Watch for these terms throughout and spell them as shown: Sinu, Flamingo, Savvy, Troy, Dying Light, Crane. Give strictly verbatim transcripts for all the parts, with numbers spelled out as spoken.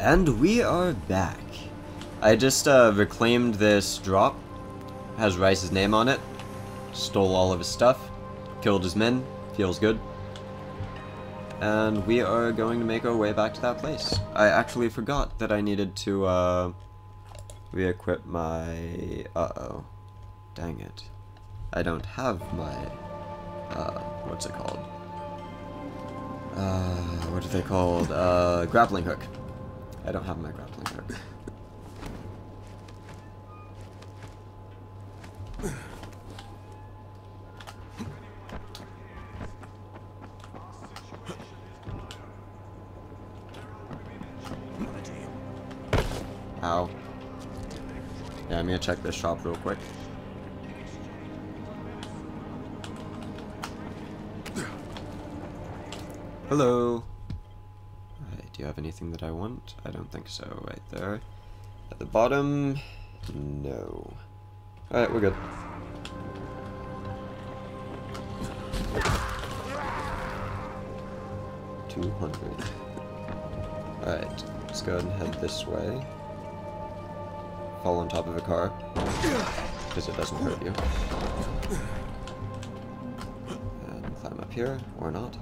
And we are back. I just uh, reclaimed this drop. Has Rice's name on it. Stole all of his stuff. Killed his men. Feels good. And we are going to make our way back to that place. I actually forgot that I needed to uh, re-equip my... Uh-oh. Dang it. I don't have my... Uh, what's it called? Uh, what are they called? Uh, grappling hook. I don't have my grappling hook. Ow. Yeah, I'm gonna check this shop real quick. Hello. Alright, do you have anything that I want? I don't think so. Right there. At the bottom? No. Alright, we're good. Two hundred. Alright, let's go ahead and head this way. Fall on top of a car, because it doesn't hurt you. And climb up here, or not.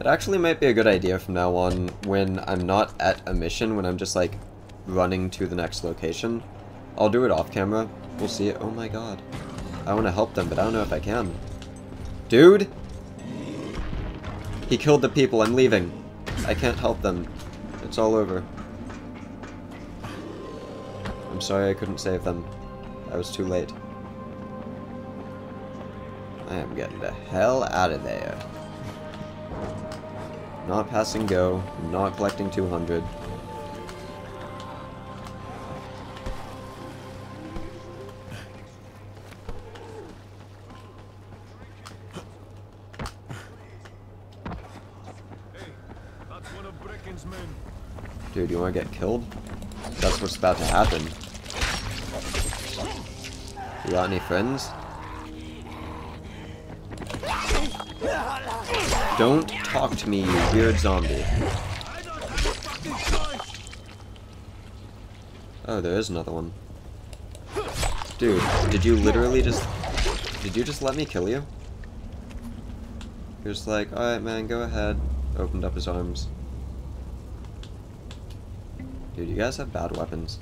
It actually might be a good idea from now on, when I'm not at a mission, when I'm just like, running to the next location. I'll do it off camera, we'll see it. Oh my god. I want to help them, but I don't know if I can. Dude! He killed the people, I'm leaving. I can't help them. It's all over. I'm sorry I couldn't save them. I was too late. I am getting the hell out of there. Not passing go. Not collecting two hundred. Dude, you want to get killed? That's what's about to happen. You got any friends? Don't talk to me, you weird zombie. Oh, there is another one. Dude, did you literally just... Did you just let me kill you? You're just like, alright man, go ahead. Opened up his arms. Dude, you guys have bad weapons.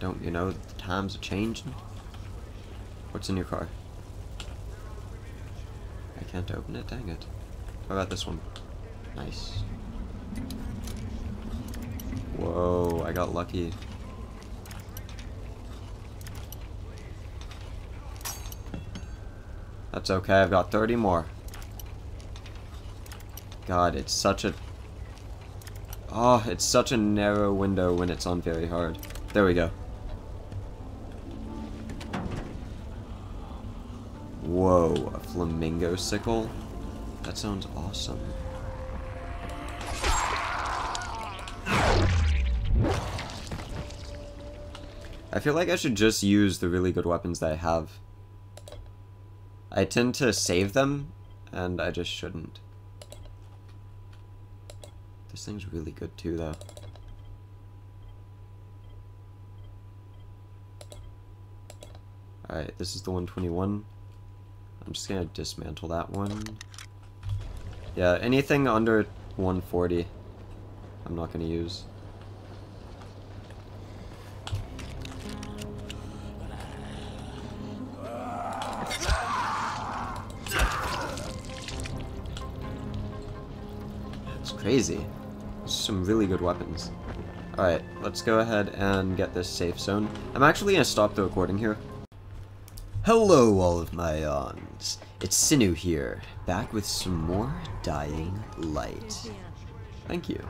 Don't you know that the times are changing? What's in your car? I can't open it, dang it. How about this one? Nice. Whoa, I got lucky. That's okay, I've got thirty more. God, it's such a... Oh, it's such a narrow window when it's on very hard. There we go. Whoa, a flamingo sickle? That sounds awesome. I feel like I should just use the really good weapons that I have. I tend to save them, and I just shouldn't. This thing's really good too, though. Alright, this is the one twenty-one. I'm just gonna dismantle that one. Yeah, anything under one forty, I'm not gonna use. It's crazy. Some really good weapons. Alright, let's go ahead and get this safe zone. I'm actually going to stop the recording here. Hello all of my yawns. It's Sinu here, back with some more Dying Light. Thank you.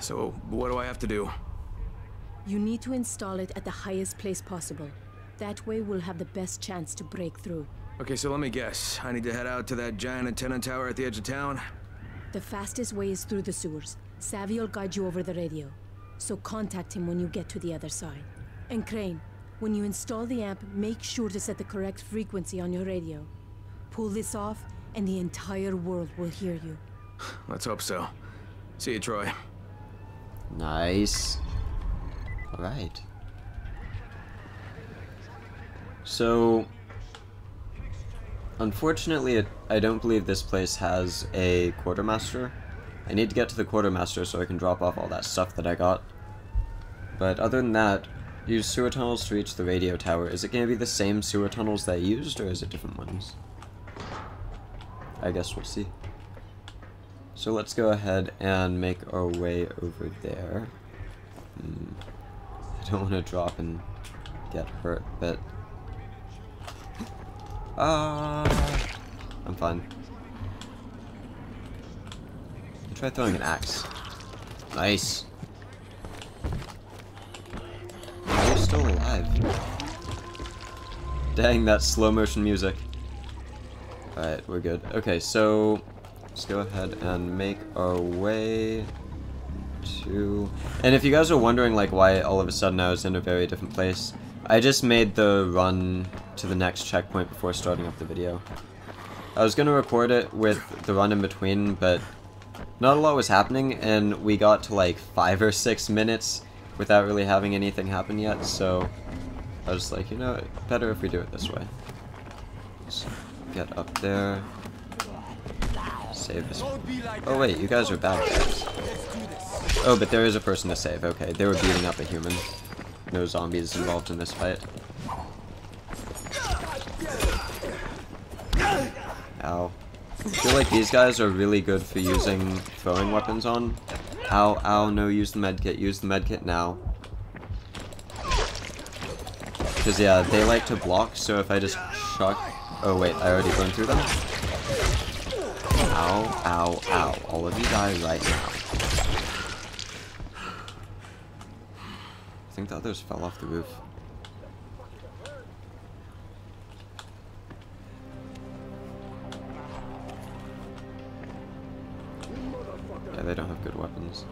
So, what do I have to do? You need to install it at the highest place possible. That way we'll have the best chance to break through. Okay, so let me guess. I need to head out to that giant antenna tower at the edge of town? The fastest way is through the sewers. Savvy will guide you over the radio. So contact him when you get to the other side. And Crane, When you install the amp, make sure to set the correct frequency on your radio. Pull this off, and the entire world will hear you. Let's hope so. See you, Troy. Nice. Alright. So, unfortunately, it, I don't believe this place has a quartermaster. I need to get to the quartermaster so I can drop off all that stuff that I got. But other than that, use sewer tunnels to reach the radio tower. Is it going to be the same sewer tunnels that I used, or is it different ones? I guess we'll see. So let's go ahead and make our way over there. Hmm. I don't want to drop and get hurt, but... Ah, uh, I'm fine. I'll try throwing an axe. Nice. You're still alive. Dang, that slow motion music. Alright, we're good. Okay, so let's go ahead and make our way to... And if you guys are wondering, like, why all of a sudden I was in a very different place, I just made the run to the next checkpoint before starting up the video. I was going to record it with the run in between, but not a lot was happening, and we got to like five or six minutes without really having anything happen yet, so I was like, you know, better if we do it this way. So get up there. Save this. Oh wait, you guys are back. Oh, but there is a person to save. Okay, they were beating up a human. No zombies involved in this fight. Ow. I feel like these guys are really good for using throwing weapons on. Ow, ow, no, use the medkit, use the medkit now. Because, yeah, they like to block, so if I just chuck... Oh, wait, I already burned through them? Ow, ow, ow. All of you die right now. I think the others fell off the roof. Yeah, they don't have good weapons.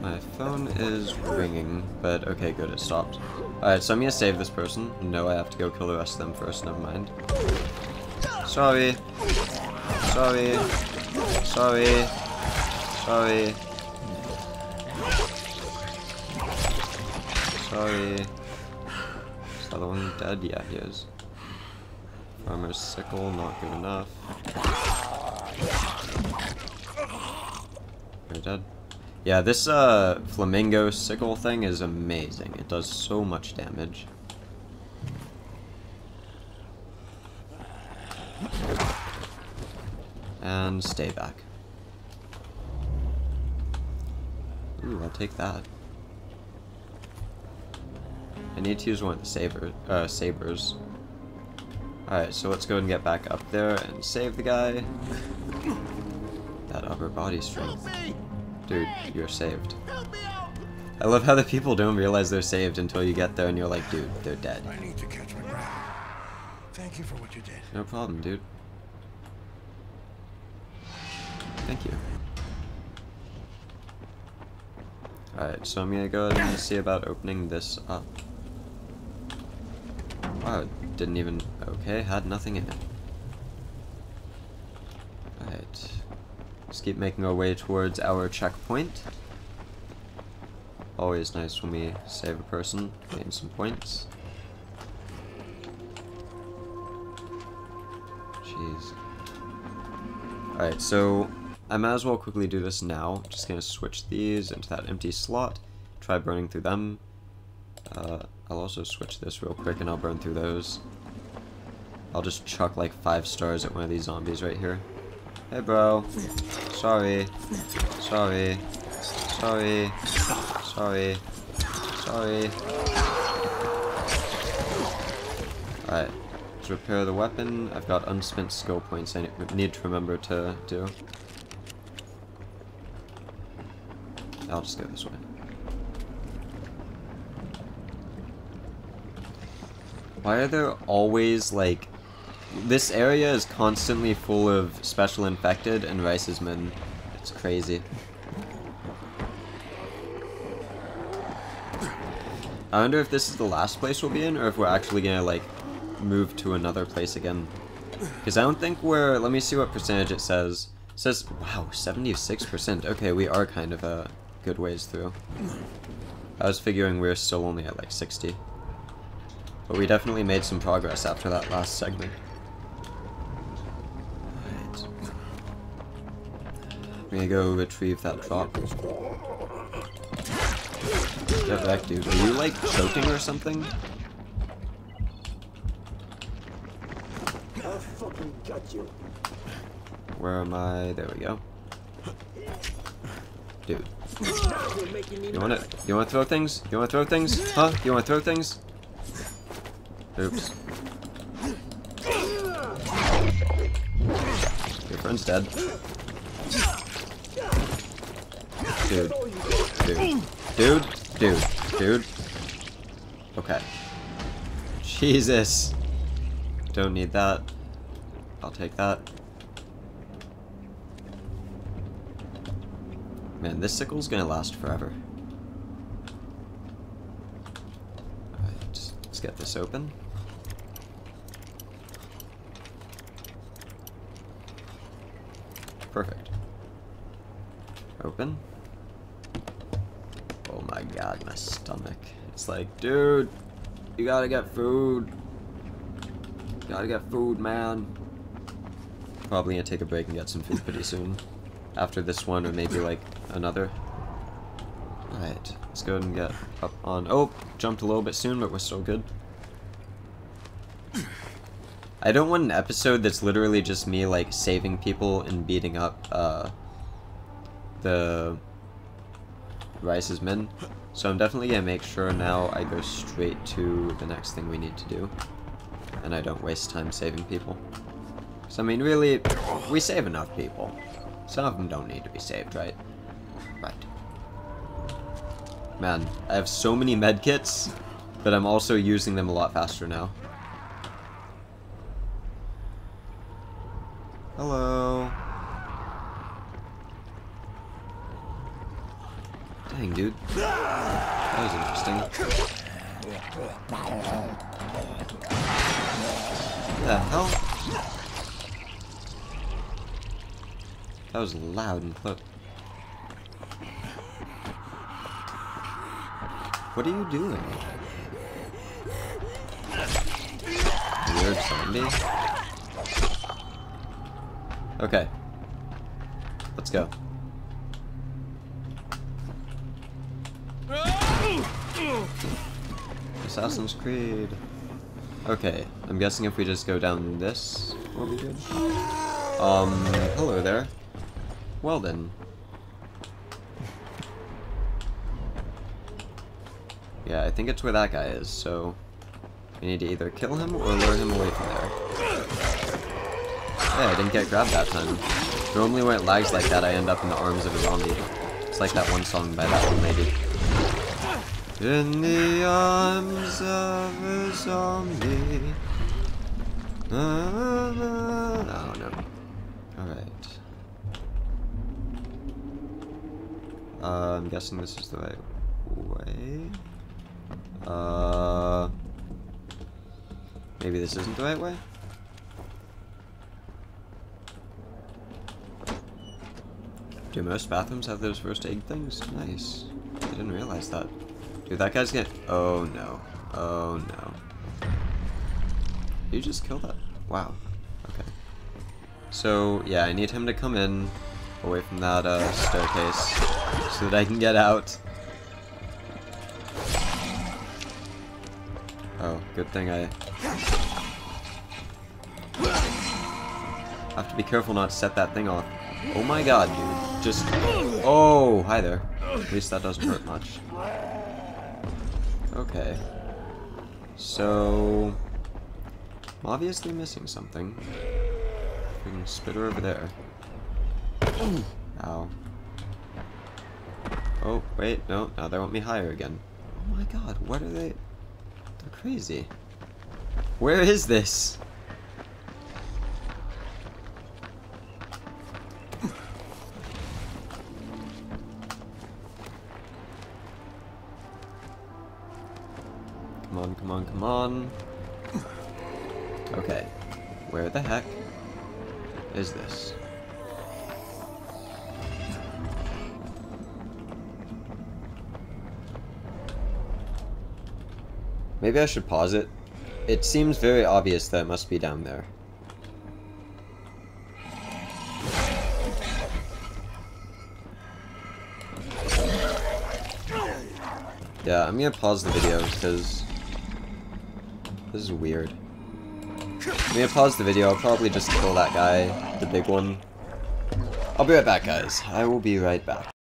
My phone is ringing, but okay, good, it stopped. Alright, so I'm gonna save this person. No, I have to go kill the rest of them first, never mind. Sorry. Sorry. Sorry. Sorry. Sorry. Is the other one dead? Yeah, he is. Farmer's sickle, not good enough. You're dead. Yeah, this uh, flamingo sickle thing is amazing. It does so much damage. And stay back. Ooh, I'll take that. I need to use one of the saber, uh, sabers. Alright, so let's go and get back up there and save the guy. That upper body strength. Dude, you're saved. I love how the people don't realize they're saved until you get there and you're like, dude, they're dead. I need to catch my breath. Thank you for what you did. No problem, dude. Thank you. Alright, so I'm gonna go ahead and see about opening this up. Wow, it didn't even... Okay, had nothing in it. Alright. Let's keep making our way towards our checkpoint. Always nice when we save a person, gain some points. Jeez. Alright, so... I might as well quickly do this now. Just gonna switch these into that empty slot. Try burning through them. Uh, I'll also switch this real quick and I'll burn through those. I'll just chuck like five stars at one of these zombies right here. Hey bro. Sorry. Sorry. Sorry. Sorry. Sorry. Alright. Let's repair the weapon. I've got unspent skill points I need to remember to do. I'll just go this way. Why are there always, like... This area is constantly full of special infected and Rice's men. It's crazy. I wonder if this is the last place we'll be in, or if we're actually gonna, like, move to another place again. Because I don't think we're... Let me see what percentage it says. It says... Wow, seventy-six percent. Okay, we are kind of a good ways through. I was figuring we were still only at, like, sixty. But we definitely made some progress after that last segment. Alright. I'm gonna go retrieve that drop. Get back, dude. Are you, like, choking or something? I fucking got you. Where am I? There we go. Dude. You wanna you wanna throw things? You wanna throw things? Huh? You wanna throw things? Oops. Your friend's dead. Dude. Dude. Dude, dude, dude. Okay. Jesus. Don't need that. I'll take that. Man, this sickle's gonna last forever. Alright, let's get this open. Perfect. Open. Oh my god, my stomach. It's like, dude, you gotta get food. You gotta get food, man. Probably gonna take a break and get some food pretty soon. After this one, or maybe like another. Alright, let's go ahead and get up on. Oh, jumped a little bit soon, but we're still good. I don't want an episode that's literally just me like saving people and beating up uh, the Rice's men. So I'm definitely gonna make sure now I go straight to the next thing we need to do, and I don't waste time saving people. So I mean, really, we save enough people. Some of them don't need to be saved, right? Right. Man, I have so many medkits, but I'm also using them a lot faster now. Hello. Dang, dude. That was interesting. What the hell? That was loud and close. What are you doing? Weird zombie. Okay. Let's go. Assassin's Creed. Okay. I'm guessing if we just go down this, we'll be good. Um, hello there. Well then. Yeah, I think it's where that guy is, so we need to either kill him or lure him away from there. Hey, I didn't get grabbed that time. Normally when it lags like that, I end up in the arms of a zombie. It's like that one song by that one lady. In the arms of a zombie. Na, na, na. I don't know. Alright. Uh, I'm guessing this is the right way. Uh, maybe this isn't the right way? Do most bathrooms have those first aid things? Nice. I didn't realize that. Dude, that guy's gonna... Oh no. Oh no. You just killed that. Wow. Okay. So, yeah, I need him to come in away from that uh, staircase. So that I can get out. Oh, good thing I... I have to be careful not to set that thing off. Oh my god, dude. Just... Oh, hi there. At least that doesn't hurt much. Okay. So... I'm obviously missing something. We can spit her over there. Ow. Oh, wait, no, now they want me higher again. Oh my god, what are they? They're crazy. Where is this? Come on, come on, come on. Okay. Where the heck is this? Maybe I should pause it. It seems very obvious that it must be down there. Yeah, I'm gonna pause the video because this is weird. I'm gonna pause the video. I'll probably just kill that guy, the big one. I'll be right back, guys. I will be right back.